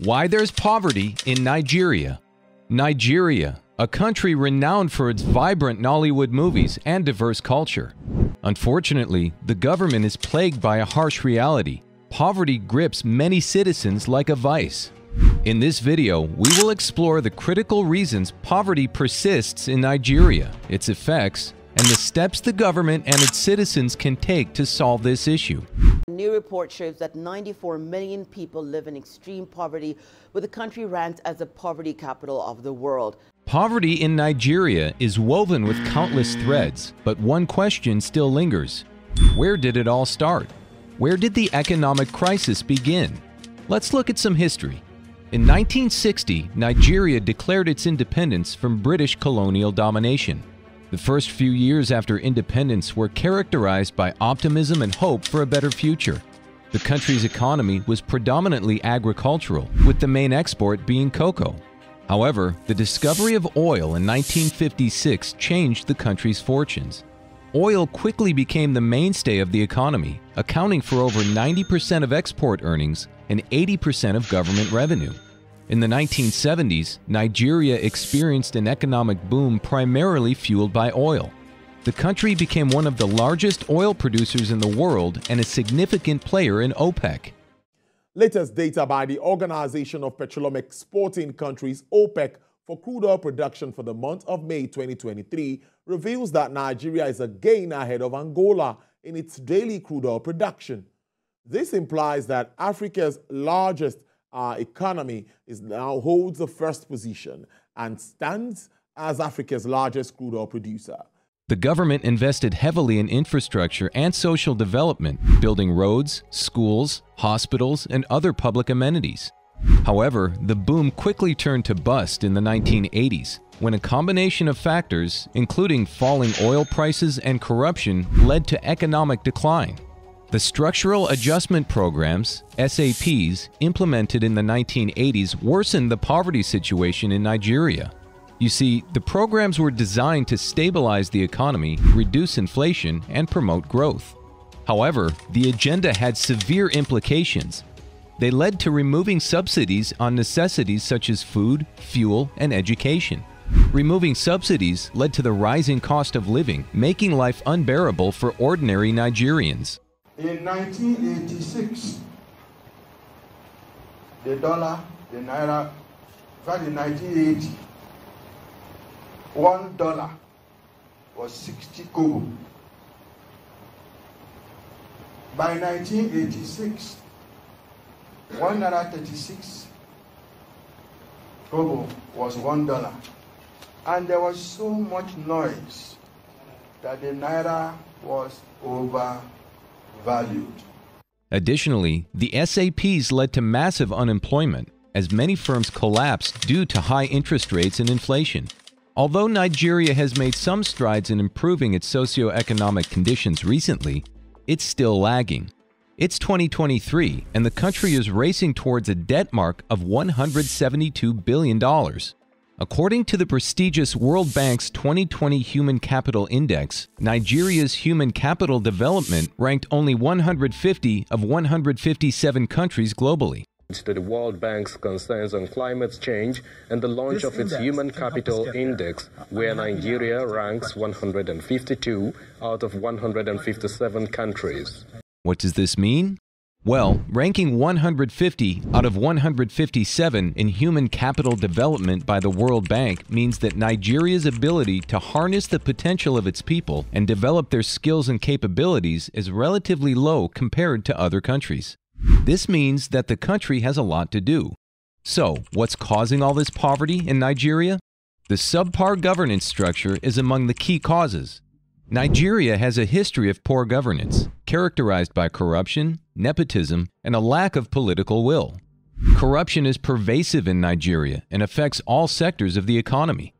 Why there's poverty in Nigeria. Nigeria, a country renowned for its vibrant Nollywood movies and diverse culture. Unfortunately, the government is plagued by a harsh reality. Poverty grips many citizens like a vice. In this video, we will explore the critical reasons poverty persists in Nigeria, its effects, and the steps the government and its citizens can take to solve this issue. A new report shows that 94 million people live in extreme poverty, with the country ranked as the poverty capital of the world. Poverty in Nigeria is woven with countless threads, but one question still lingers. Where did it all start? Where did the economic crisis begin? Let's look at some history. In 1960, Nigeria declared its independence from British colonial domination. The first few years after independence were characterized by optimism and hope for a better future. The country's economy was predominantly agricultural, with the main export being cocoa. However, the discovery of oil in 1956 changed the country's fortunes. Oil quickly became the mainstay of the economy, accounting for over 90% of export earnings and 80% of government revenue. In the 1970s, Nigeria experienced an economic boom primarily fueled by oil. The country became one of the largest oil producers in the world and a significant player in OPEC. Latest data by the Organization of Petroleum Exporting Countries, OPEC, for crude oil production for the month of May 2023 reveals that Nigeria is again ahead of Angola in its daily crude oil production. This implies that Africa's largest our economy now holds the first position and stands as Africa's largest crude oil producer. The government invested heavily in infrastructure and social development, building roads, schools, hospitals, and other public amenities. However, the boom quickly turned to bust in the 1980s, when a combination of factors, including falling oil prices and corruption, led to economic decline. The Structural Adjustment Programs, SAPs, implemented in the 1980s worsened the poverty situation in Nigeria. You see, the programs were designed to stabilize the economy, reduce inflation, and promote growth. However, the agenda had severe implications. They led to removing subsidies on necessities such as food, fuel, and education. Removing subsidies led to the rising cost of living, making life unbearable for ordinary Nigerians. In 1986, the dollar, the naira, in 1980, $1 was 60 kobo. By 1986, $1.36 was $1. And there was so much noise that the naira was overvalued. Additionally, the SAPs led to massive unemployment, as many firms collapsed due to high interest rates and inflation. Although Nigeria has made some strides in improving its socioeconomic conditions recently, it's still lagging. It's 2023, and the country is racing towards a debt mark of $172 billion. According to the prestigious World Bank's 2020 Human Capital Index, Nigeria's human capital development ranked only 150 of 157 countries globally. To the World Bank's concerns on climate change and the launch of its Human Capital Index, where Nigeria ranks 152 out of 157 countries. What does this mean? Well, ranking 150 out of 157 in human capital development by the World Bank means that Nigeria's ability to harness the potential of its people and develop their skills and capabilities is relatively low compared to other countries. This means that the country has a lot to do. So, what's causing all this poverty in Nigeria? The subpar governance structure is among the key causes. Nigeria has a history of poor governance, characterized by corruption, nepotism, and a lack of political will. Corruption is pervasive in Nigeria and affects all sectors of the economy.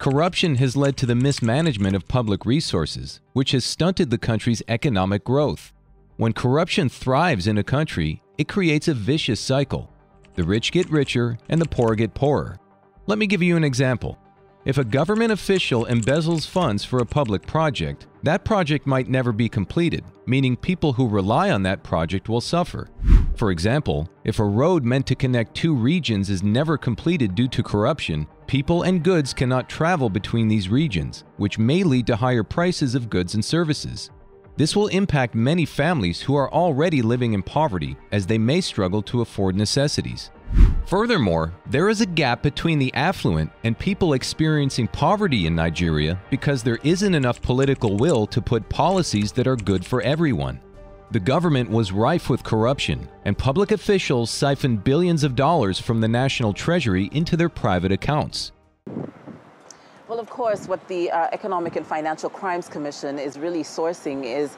Corruption has led to the mismanagement of public resources, which has stunted the country's economic growth. When corruption thrives in a country, it creates a vicious cycle. The rich get richer and the poor get poorer. Let me give you an example. If a government official embezzles funds for a public project, that project might never be completed, meaning people who rely on that project will suffer. For example, if a road meant to connect two regions is never completed due to corruption, people and goods cannot travel between these regions, which may lead to higher prices of goods and services. This will impact many families who are already living in poverty, as they may struggle to afford necessities. Furthermore, there is a gap between the affluent and people experiencing poverty in Nigeria because there isn't enough political will to put policies that are good for everyone. The government was rife with corruption, and public officials siphoned billions of dollars from the national treasury into their private accounts. Well, of course, what the Economic and Financial Crimes Commission is really sourcing is,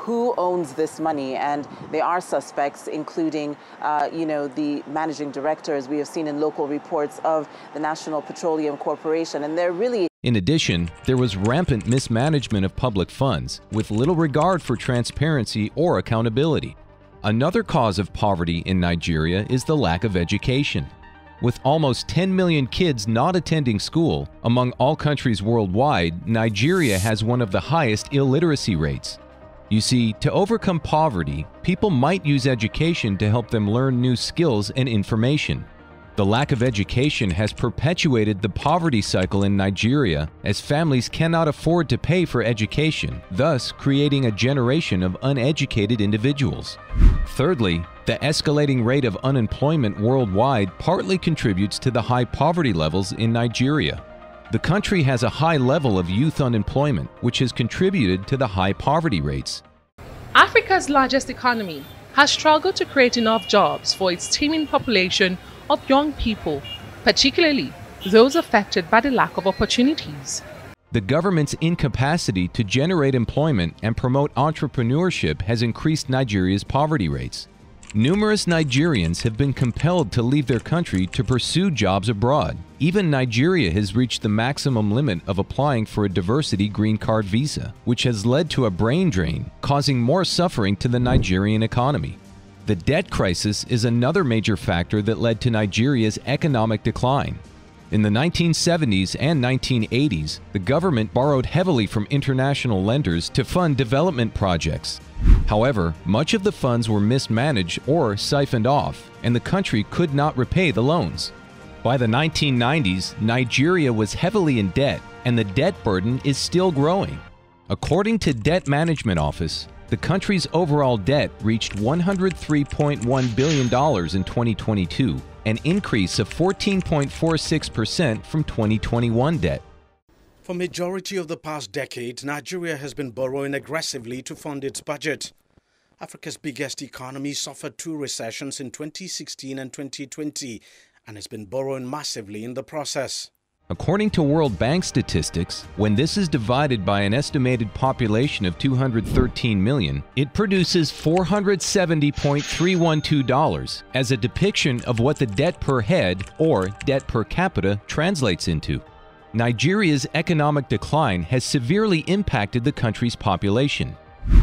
who owns this money? And there are suspects, including, the managing directors we have seen in local reports of the National Petroleum Corporation. And they're really... In addition, there was rampant mismanagement of public funds, with little regard for transparency or accountability. Another cause of poverty in Nigeria is the lack of education. With almost 10 million kids not attending school, among all countries worldwide, Nigeria has one of the highest illiteracy rates. You see, to overcome poverty, people might use education to help them learn new skills and information. The lack of education has perpetuated the poverty cycle in Nigeria, as families cannot afford to pay for education, thus creating a generation of uneducated individuals. Thirdly, the escalating rate of unemployment worldwide partly contributes to the high poverty levels in Nigeria. The country has a high level of youth unemployment, which has contributed to the high poverty rates. Africa's largest economy has struggled to create enough jobs for its teeming population of young people, particularly those affected by the lack of opportunities. The government's incapacity to generate employment and promote entrepreneurship has increased Nigeria's poverty rates. Numerous Nigerians have been compelled to leave their country to pursue jobs abroad. Even Nigeria has reached the maximum limit of applying for a diversity green card visa, which has led to a brain drain, causing more suffering to the Nigerian economy. The debt crisis is another major factor that led to Nigeria's economic decline. In the 1970s and 1980s, the government borrowed heavily from international lenders to fund development projects. However, much of the funds were mismanaged or siphoned off, and the country could not repay the loans. By the 1990s, Nigeria was heavily in debt, and the debt burden is still growing. According to Debt Management Office, the country's overall debt reached $103.1 billion in 2022, an increase of 14.46% from 2021 debt. For the majority of the past decade, Nigeria has been borrowing aggressively to fund its budget. Africa's biggest economy suffered two recessions in 2016 and 2020 and has been borrowing massively in the process. According to World Bank statistics, when this is divided by an estimated population of 213 million, it produces $470.312 as a depiction of what the debt per head or debt per capita translates into. Nigeria's economic decline has severely impacted the country's population.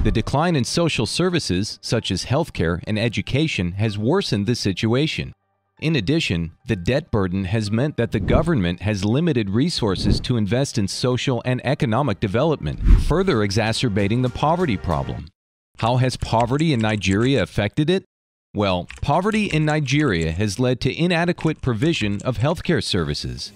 The decline in social services, such as healthcare and education, has worsened the situation. In addition, the debt burden has meant that the government has limited resources to invest in social and economic development, further exacerbating the poverty problem. How has poverty in Nigeria affected it? Well, poverty in Nigeria has led to inadequate provision of healthcare services.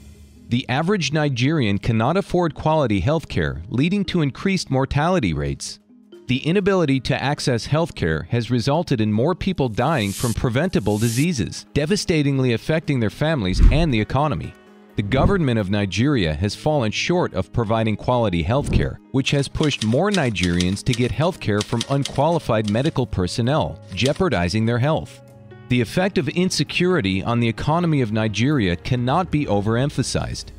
The average Nigerian cannot afford quality healthcare, leading to increased mortality rates. The inability to access healthcare has resulted in more people dying from preventable diseases, devastatingly affecting their families and the economy. The government of Nigeria has fallen short of providing quality healthcare, which has pushed more Nigerians to get healthcare from unqualified medical personnel, jeopardizing their health. The effect of insecurity on the economy of Nigeria cannot be overemphasized.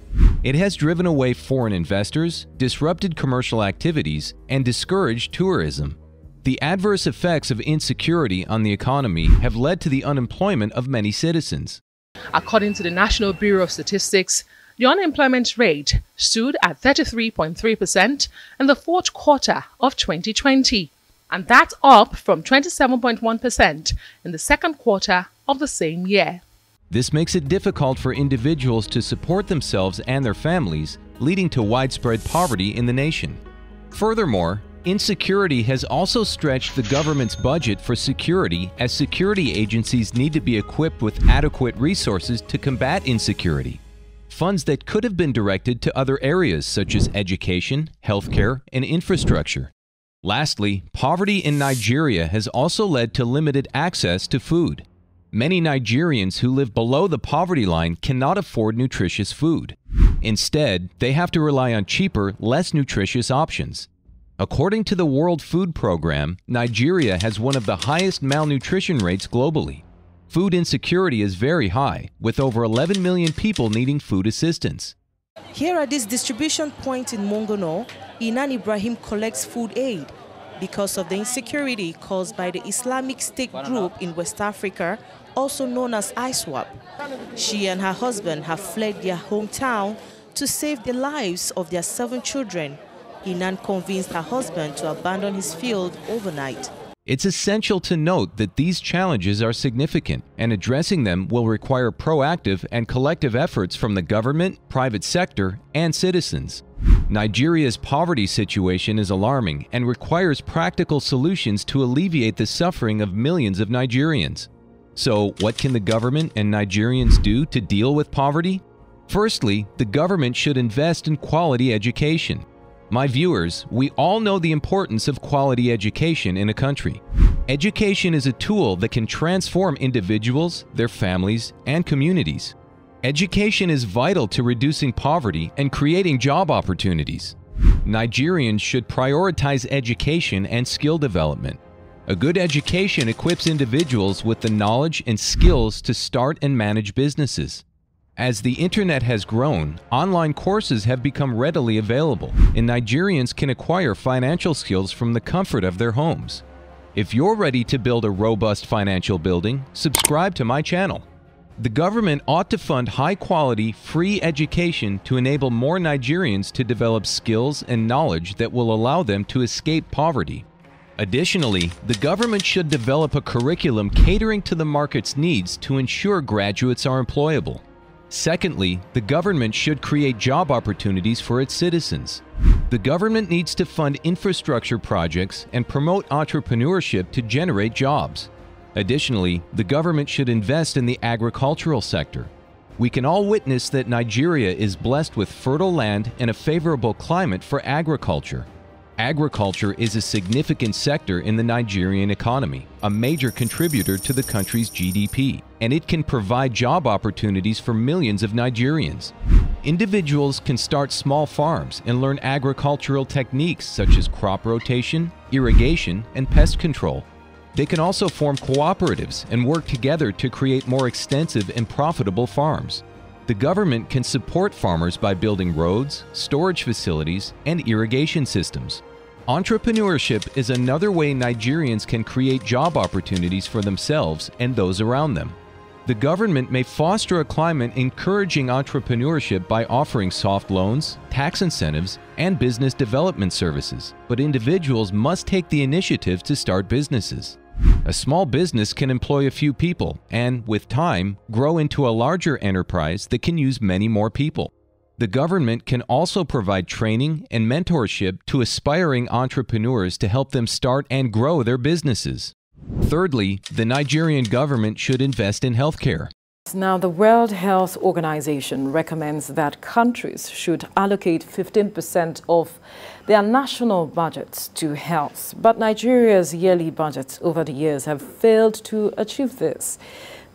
It has driven away foreign investors, disrupted commercial activities, and discouraged tourism. The adverse effects of insecurity on the economy have led to the unemployment of many citizens. According to the National Bureau of Statistics, the unemployment rate stood at 33.3% in the fourth quarter of 2020, and that's up from 27.1% in the second quarter of the same year. This makes it difficult for individuals to support themselves and their families, leading to widespread poverty in the nation. Furthermore, Insecurity has also stretched the government's budget for security, as security agencies need to be equipped with adequate resources to combat insecurity. Funds that could have been directed to other areas such as education, healthcare, and infrastructure. Lastly, poverty in Nigeria has also led to limited access to food. Many Nigerians who live below the poverty line cannot afford nutritious food. Instead, they have to rely on cheaper, less nutritious options. According to the World Food Program, Nigeria has one of the highest malnutrition rates globally. Food insecurity is very high, with over 11 million people needing food assistance. Here at this distribution point in Mongono, Inan Ibrahim collects food aid because of the insecurity caused by the Islamic State group in West Africa, also known as ISWAP. She and her husband have fled their hometown to save the lives of their 7 children. Inan convinced her husband to abandon his field overnight. It's essential to note that these challenges are significant, and addressing them will require proactive and collective efforts from the government, private sector, and citizens. Nigeria's poverty situation is alarming and requires practical solutions to alleviate the suffering of millions of Nigerians. So, what can the government and Nigerians do to deal with poverty? Firstly, the government should invest in quality education. My viewers, we all know the importance of quality education in a country. Education is a tool that can transform individuals, their families, and communities. Education is vital to reducing poverty and creating job opportunities. Nigerians should prioritize education and skill development. A good education equips individuals with the knowledge and skills to start and manage businesses. As the internet has grown, online courses have become readily available, and Nigerians can acquire financial skills from the comfort of their homes. If you're ready to build a robust financial building, subscribe to my channel. The government ought to fund high-quality, free education to enable more Nigerians to develop skills and knowledge that will allow them to escape poverty. Additionally, the government should develop a curriculum catering to the market's needs to ensure graduates are employable. Secondly, the government should create job opportunities for its citizens. The government needs to fund infrastructure projects and promote entrepreneurship to generate jobs. Additionally, the government should invest in the agricultural sector. We can all witness that Nigeria is blessed with fertile land and a favorable climate for agriculture. Agriculture is a significant sector in the Nigerian economy, a major contributor to the country's GDP, and it can provide job opportunities for millions of Nigerians. Individuals can start small farms and learn agricultural techniques such as crop rotation, irrigation, and pest control. They can also form cooperatives and work together to create more extensive and profitable farms. The government can support farmers by building roads, storage facilities, and irrigation systems. Entrepreneurship is another way Nigerians can create job opportunities for themselves and those around them. The government may foster a climate encouraging entrepreneurship by offering soft loans, tax incentives, and business development services, but individuals must take the initiative to start businesses. A small business can employ a few people and, with time, grow into a larger enterprise that can use many more people. The government can also provide training and mentorship to aspiring entrepreneurs to help them start and grow their businesses. Thirdly, the Nigerian government should invest in healthcare. Now, the World Health Organization recommends that countries should allocate 15% of their national budgets to health. But Nigeria's yearly budgets over the years have failed to achieve this.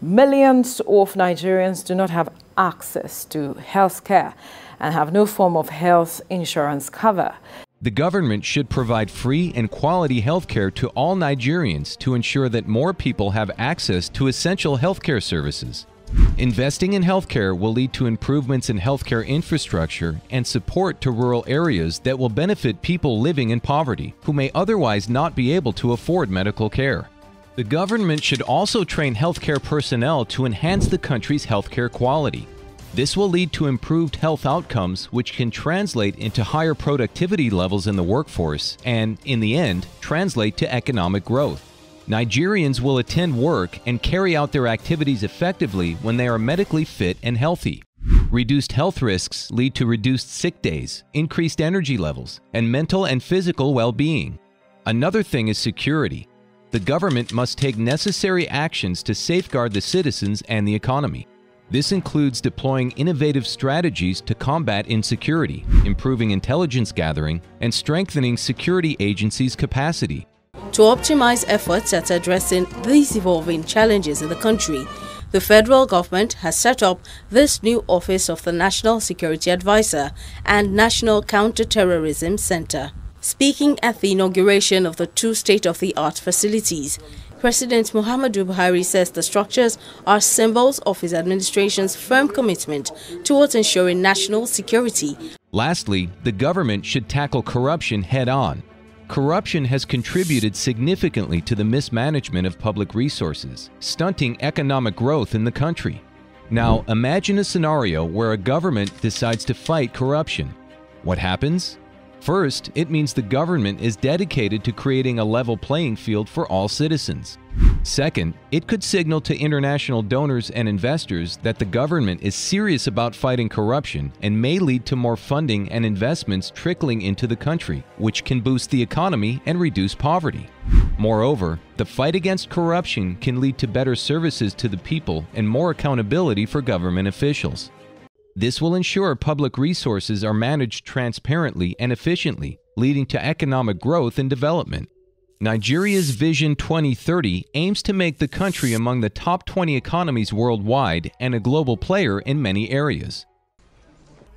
Millions of Nigerians do not have access to health care and have no form of health insurance cover. The government should provide free and quality health care to all Nigerians to ensure that more people have access to essential health care services. Investing in healthcare will lead to improvements in healthcare infrastructure and support to rural areas that will benefit people living in poverty who may otherwise not be able to afford medical care. The government should also train healthcare personnel to enhance the country's healthcare quality. This will lead to improved health outcomes, which can translate into higher productivity levels in the workforce and, in the end, translate to economic growth. Nigerians will attend work and carry out their activities effectively when they are medically fit and healthy. Reduced health risks lead to reduced sick days, increased energy levels, and mental and physical well-being. Another thing is security. The government must take necessary actions to safeguard the citizens and the economy. This includes deploying innovative strategies to combat insecurity, improving intelligence gathering, and strengthening security agencies' capacity. To optimize efforts at addressing these evolving challenges in the country, the federal government has set up this new office of the National Security Advisor and National Counterterrorism Center. Speaking at the inauguration of the two state-of-the-art facilities, President Muhammadu Buhari says the structures are symbols of his administration's firm commitment towards ensuring national security. Lastly, the government should tackle corruption head-on. Corruption has contributed significantly to the mismanagement of public resources, stunting economic growth in the country. Now, imagine a scenario where a government decides to fight corruption. What happens? First, it means the government is dedicated to creating a level playing field for all citizens. Second, it could signal to international donors and investors that the government is serious about fighting corruption and may lead to more funding and investments trickling into the country, which can boost the economy and reduce poverty. Moreover, the fight against corruption can lead to better services to the people and more accountability for government officials. This will ensure public resources are managed transparently and efficiently, leading to economic growth and development. Nigeria's Vision 2030 aims to make the country among the top 20 economies worldwide and a global player in many areas.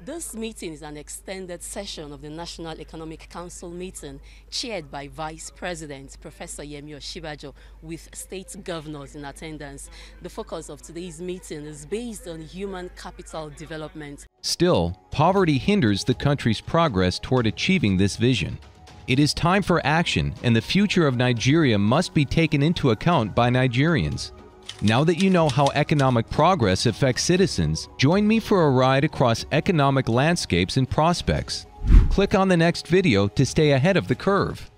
This meeting is an extended session of the National Economic Council meeting chaired by Vice President Professor Yemi Osinbajo with state governors in attendance. The focus of today's meeting is based on human capital development. Still, poverty hinders the country's progress toward achieving this vision. It is time for action, and the future of Nigeria must be taken into account by Nigerians. Now that you know how economic progress affects citizens, join me for a ride across economic landscapes and prospects. Click on the next video to stay ahead of the curve.